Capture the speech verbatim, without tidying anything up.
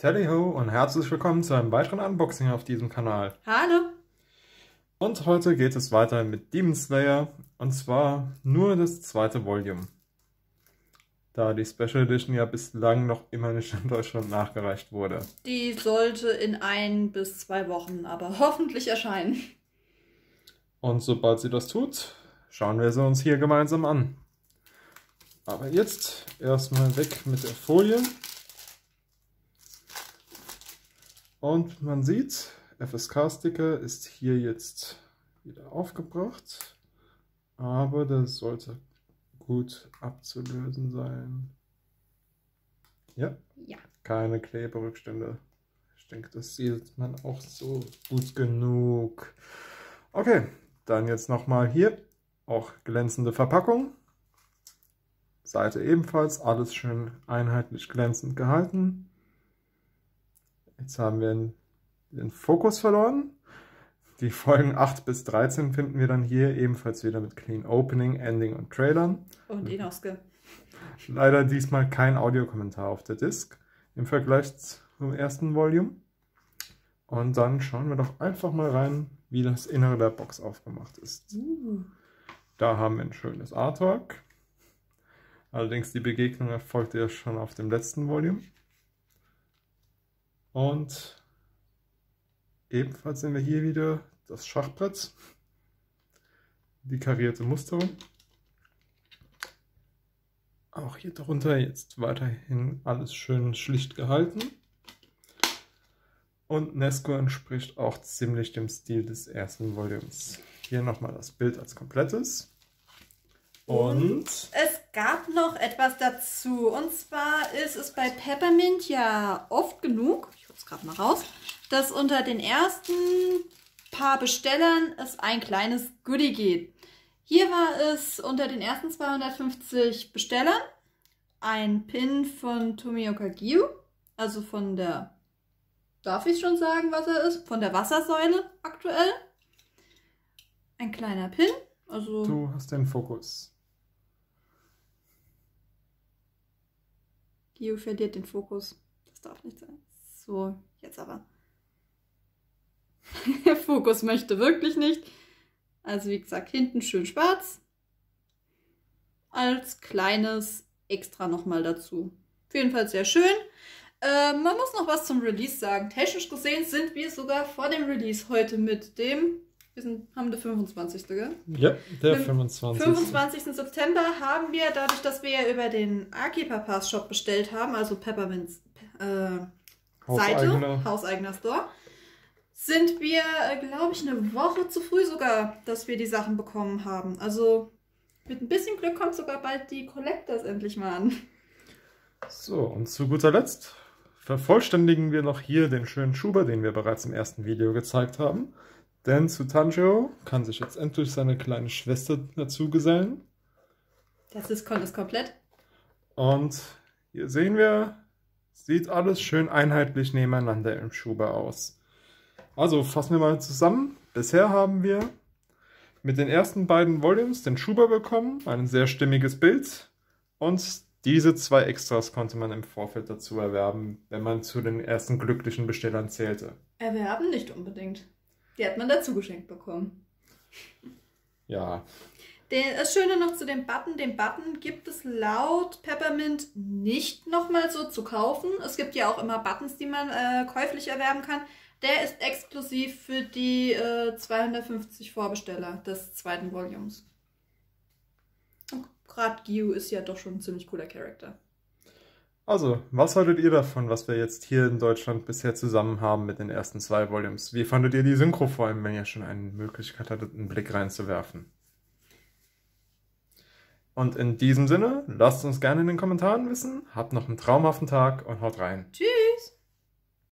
Tally ho und herzlich willkommen zu einem weiteren Unboxing auf diesem Kanal. Hallo! Und heute geht es weiter mit Demon Slayer und zwar nur das zweite Volume. Da die Special Edition ja bislang noch immer nicht in Deutschland nachgereicht wurde. Die sollte in ein bis zwei Wochen aber hoffentlich erscheinen. Und sobald sie das tut, schauen wir sie uns hier gemeinsam an. Aber jetzt erstmal weg mit der Folie. Und man sieht, F S K-Sticker ist hier jetzt wieder aufgebracht, aber das sollte gut abzulösen sein. Ja? Ja. Keine Kleberückstände. Ich denke, das sieht man auch so gut genug. Okay, dann jetzt nochmal hier, auch glänzende Verpackung. Seite ebenfalls, alles schön einheitlich glänzend gehalten. Jetzt haben wir den Fokus verloren. Die Folgen acht bis dreizehn finden wir dann hier ebenfalls wieder mit Clean Opening, Ending und Trailern. Und Inosuke. Leider diesmal kein Audiokommentar auf der Disc im Vergleich zum ersten Volume. Und dann schauen wir doch einfach mal rein, wie das Innere der Box aufgemacht ist. Uh. Da haben wir ein schönes Artwork. Allerdings die Begegnung erfolgte ja schon auf dem letzten Volume. Und ebenfalls sehen wir hier wieder das Schachbrett, die karierte Musterung. Auch hier darunter jetzt weiterhin alles schön schlicht gehalten. Und Nesco entspricht auch ziemlich dem Stil des ersten Volumes. Hier nochmal das Bild als komplettes. Und es gab noch etwas dazu, und zwar ist es bei Peppermint ja oft genug, ich hol's gerade mal raus, dass unter den ersten paar Bestellern es ein kleines Goodie geht. Hier war es unter den ersten zweihundertfünfzig Bestellern ein Pin von Tomioka Giyu, also von der, darf ich schon sagen, was er ist, von der Wassersäule aktuell. Ein kleiner Pin. Also du hast den Fokus. Giyu verliert den Fokus. Das darf nicht sein. So, jetzt aber. Der Fokus möchte wirklich nicht. Also wie gesagt, hinten schön schwarz. Als kleines Extra nochmal dazu. Auf jeden Fall sehr schön. Äh, man muss noch was zum Release sagen. Technisch gesehen sind wir sogar vor dem Release heute mit dem... Wir sind, haben den fünfundzwanzigsten gell? Ja, der Im fünfundzwanzigsten fünfundzwanzigsten September haben wir, dadurch, dass wir ja über den Aki Papas Shop bestellt haben, also Peppermints äh, Seite, hauseigener Store, sind wir, glaube ich, eine Woche zu früh sogar, dass wir die Sachen bekommen haben. Also mit ein bisschen Glück kommt sogar bald die Collectors endlich mal an. So, und zu guter Letzt vervollständigen wir noch hier den schönen Schuber, den wir bereits im ersten Video gezeigt haben. Denn zu Tanjo kann sich jetzt endlich seine kleine Schwester dazu gesellen. Das ist komplett. Und hier sehen wir, sieht alles schön einheitlich nebeneinander im Schuber aus. Also fassen wir mal zusammen. Bisher haben wir mit den ersten beiden Volumes den Schuber bekommen, ein sehr stimmiges Bild. Und diese zwei Extras konnte man im Vorfeld dazu erwerben, wenn man zu den ersten glücklichen Bestellern zählte. Erwerben nicht unbedingt. Die hat man dazu geschenkt bekommen. Ja. Das Schöne noch zu dem Button. Den Button gibt es laut Peppermint nicht nochmal so zu kaufen. Es gibt ja auch immer Buttons, die man äh, käuflich erwerben kann. Der ist exklusiv für die äh, zweihundertfünfzig Vorbesteller des zweiten Volumes. Und gerade Giyu ist ja doch schon ein ziemlich cooler Charakter. Also, was haltet ihr davon, was wir jetzt hier in Deutschland bisher zusammen haben mit den ersten zwei Volumes? Wie fandet ihr die Synchro vor allem, wenn ihr schon eine Möglichkeit hattet, einen Blick reinzuwerfen? Und in diesem Sinne, lasst uns gerne in den Kommentaren wissen, habt noch einen traumhaften Tag und haut rein. Tschüss!